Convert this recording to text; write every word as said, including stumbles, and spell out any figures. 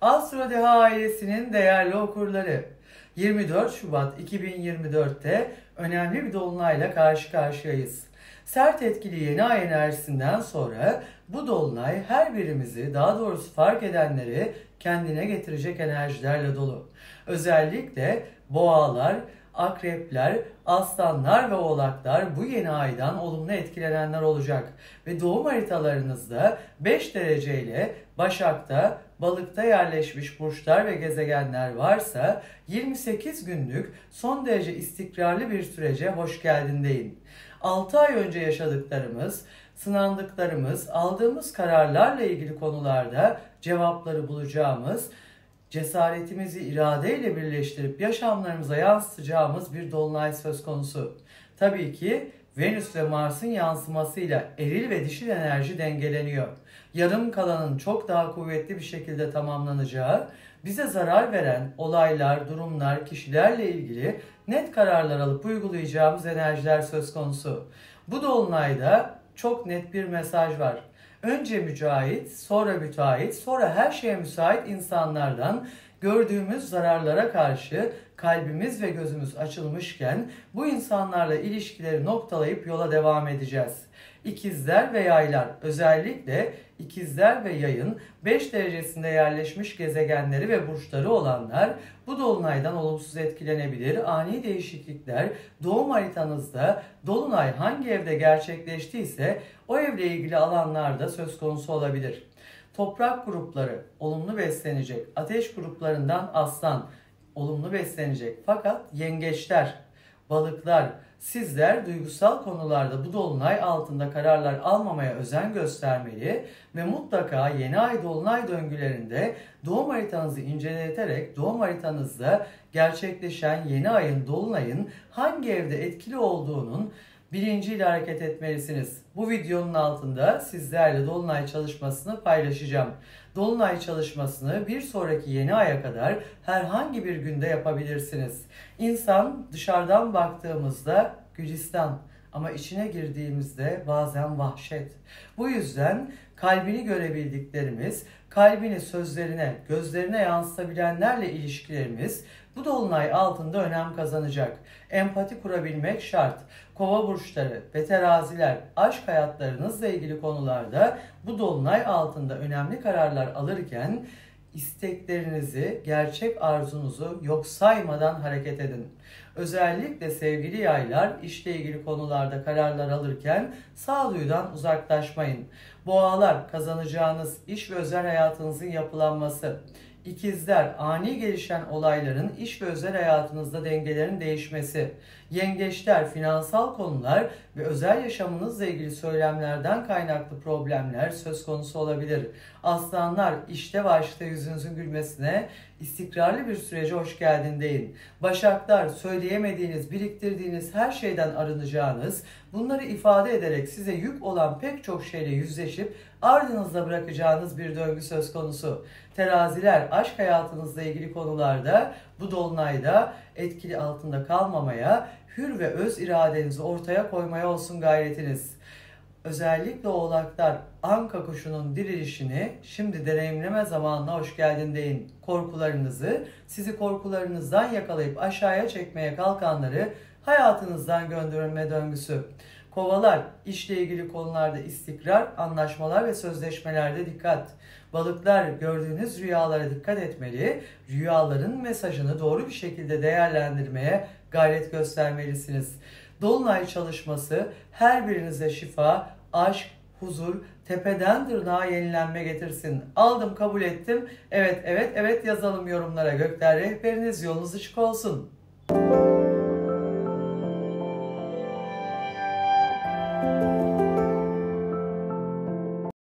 Astrodeha ailesinin değerli okurları, yirmi dört Şubat iki bin yirmi dört'te önemli bir dolunayla karşı karşıyayız. Sert etkili yeni ay enerjisinden sonra bu dolunay her birimizi, daha doğrusu fark edenleri kendine getirecek enerjilerle dolu. Özellikle boğalar, akrepler, aslanlar ve oğlaklar bu yeni aydan olumlu etkilenenler olacak. Ve doğum haritalarınızda beş derece ile Başak'ta, Balık'ta yerleşmiş burçlar ve gezegenler varsa yirmi sekiz günlük son derece istikrarlı bir sürece hoş geldin deyin. altı ay önce yaşadıklarımız, sınandıklarımız, aldığımız kararlarla ilgili konularda cevapları bulacağımız, cesaretimizi iradeyle birleştirip yaşamlarımıza yansıtacağımız bir dolunay söz konusu. Tabii ki Venüs ve Mars'ın yansımasıyla eril ve dişil enerji dengeleniyor. Yarım kalanın çok daha kuvvetli bir şekilde tamamlanacağı, bize zarar veren olaylar, durumlar, kişilerle ilgili net kararlar alıp uygulayacağımız enerjiler söz konusu. Bu dolunayda çok net bir mesaj var. Önce mücahit, sonra müteahhit, sonra her şeye müsait insanlardan gördüğümüz zararlara karşı kalbimiz ve gözümüz açılmışken bu insanlarla ilişkileri noktalayıp yola devam edeceğiz. İkizler ve yaylar, özellikle ikizler ve yayın beş derecesinde yerleşmiş gezegenleri ve burçları olanlar bu dolunaydan olumsuz etkilenebilir. Ani değişiklikler, doğum haritanızda dolunay hangi evde gerçekleştiyse o evle ilgili alanlarda söz konusu olabilir. Toprak grupları olumlu beslenecek, ateş gruplarından aslan olumlu beslenecek, fakat yengeçler, balıklar, sizler duygusal konularda bu dolunay altında kararlar almamaya özen göstermeli ve mutlaka yeni ay dolunay döngülerinde doğum haritanızı inceleterek doğum haritanızda gerçekleşen yeni ayın, dolunayın hangi evde etkili olduğunun bilinciyle hareket etmelisiniz. Bu videonun altında sizlerle dolunay çalışmasını paylaşacağım. Dolunay çalışmasını bir sonraki yeni aya kadar herhangi bir günde yapabilirsiniz. İnsan dışarıdan baktığımızda Gülistan ama içine girdiğimizde bazen vahşet. Bu yüzden kalbini görebildiklerimiz, kalbini sözlerine, gözlerine yansıtabilenlerle ilişkilerimiz bu dolunay altında önem kazanacak. Empati kurabilmek şart. Kova burçları ve teraziler, aşk hayatlarınızla ilgili konularda bu dolunay altında önemli kararlar alırken isteklerinizi, gerçek arzunuzu yok saymadan hareket edin. Özellikle sevgili yaylar, işle ilgili konularda kararlar alırken sağduyudan uzaklaşmayın. Boğalar, kazanacağınız iş ve özel hayatınızın yapılanması. İkizler, ani gelişen olayların iş ve özel hayatınızda dengelerin değişmesi. Yengeçler, finansal konular ve özel yaşamınızla ilgili söylemlerden kaynaklı problemler söz konusu olabilir. Aslanlar, işte ve aşkta yüzünüzün gülmesine, istikrarlı bir sürece hoş geldin deyin. Başaklar, söyleyemediğiniz, biriktirdiğiniz her şeyden arınacağınız, bunları ifade ederek size yük olan pek çok şeyle yüzleşip ardınızda bırakacağınız bir döngü söz konusu. Teraziler, aşk hayatınızla ilgili konularda bu dolunayda etkili altında kalmamaya, hür ve öz iradenizi ortaya koymaya olsun gayretiniz. Özellikle oğlaklar, anka kuşunun dirilişini şimdi deneyimleme zamanına hoş geldin deyin. Korkularınızı, sizi korkularınızdan yakalayıp aşağıya çekmeye kalkanları hayatınızdan gönderilme döngüsü. Kovalar, işle ilgili konularda istikrar, anlaşmalar ve sözleşmelerde dikkat. Balıklar, gördüğünüz rüyalara dikkat etmeli, rüyaların mesajını doğru bir şekilde değerlendirmeye gayret göstermelisiniz. Dolunay çalışması her birinize şifa, aşk, huzur, tepeden tırnağa yenilenme getirsin. Aldım, kabul ettim, evet, evet, evet yazalım yorumlara. Gökler rehberiniz, yolunuz ışık olsun.